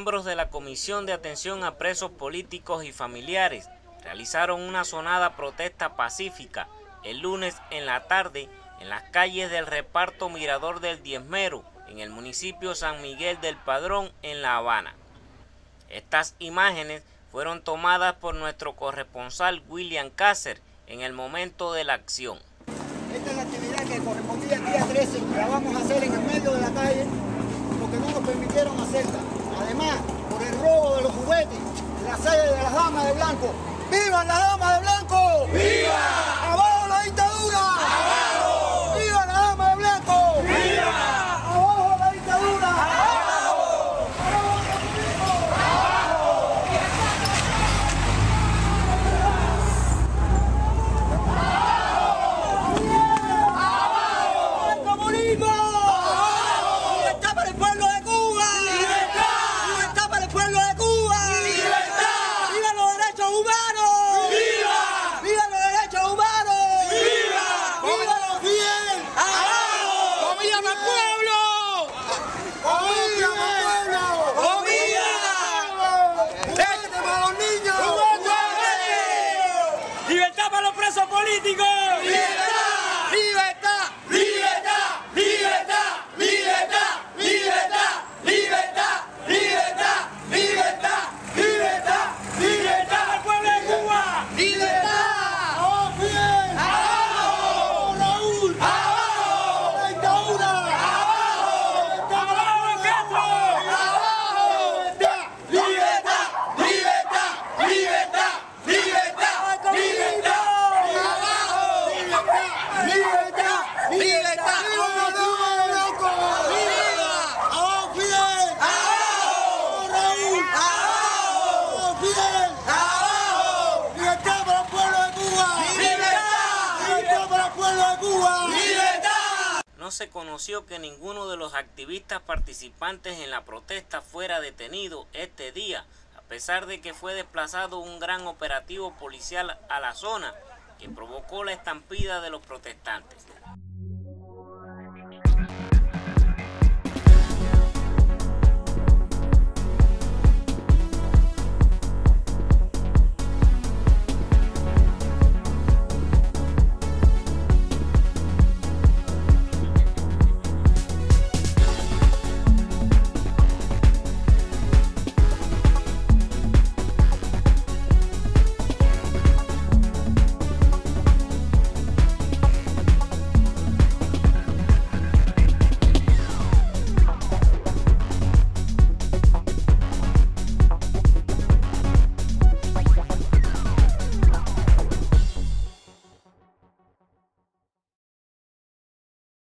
miembros de la Comisión de Atención a Presos Políticos y Familiares realizaron una sonada protesta pacífica el lunes en la tarde en las calles del reparto Mirador del Diezmero, en el municipio San Miguel del Padrón, en La Habana. Estas imágenes fueron tomadas por nuestro corresponsal William Cácer en el momento de la acción. Esta es la actividad que correspondía el día 13, la vamos a hacer en el medio de la calle, porque no nos permitieron hacerla. Además, por el robo de los juguetes, la sede de las damas de blanco. ¡Vivan las damas de blanco! ¡Viva! ¡Abajo la dictadura! ¡Abajo! ¡Viva las damas de blanco! ¡Viva! ¡Abajo la dictadura! ¡Abajo! ¡Abajo los políticos! ¡Abajo! ¡Abajo! ¡Abajo el comunismo! ¡Abajo! ¡Libertad para el pueblo de Cuba! ¡Libertad! ¡Libertad para el pueblo de Cuba! ¡Libertad! ¡Viva los derechos humanos! ¡Político! ¡Libertad! ¡Libertad! ¡Libertad! ¡Libertad! ¡Libertad! ¡Libertad! ¡Libertad! ¡Libertad! ¡Libertad! ¡Libertad! ¡Libertad al pueblo de Cuba! ¡Libertad! ¡Oh, bien! ¡Abajo! ¡Raúl! ¡Abajo! ¡La dictadura! ¡Abajo! ¡Abajo Castro! ¡Abajo! ¡Libertad! ¡Libertad! ¡Libertad! ¡Libertad! ¡Libertad! ¡Libertad! ¡Libertad! ¡Libertad! ¡Viva la dama de blanco! ¡Viva! ¡Abajo Fidel! ¡Abajo Raúl! ¡Abajo Fidel! ¡Abajo! ¡Libertad para el pueblo de Cuba! ¡Libertad! ¡Libertad para el pueblo de Cuba! ¡Libertad! No se conoció que ninguno de los activistas participantes en la protesta fuera detenido este día, a pesar de que fue desplazado un gran operativo policial a la zona, que provocó la estampida de los protestantes.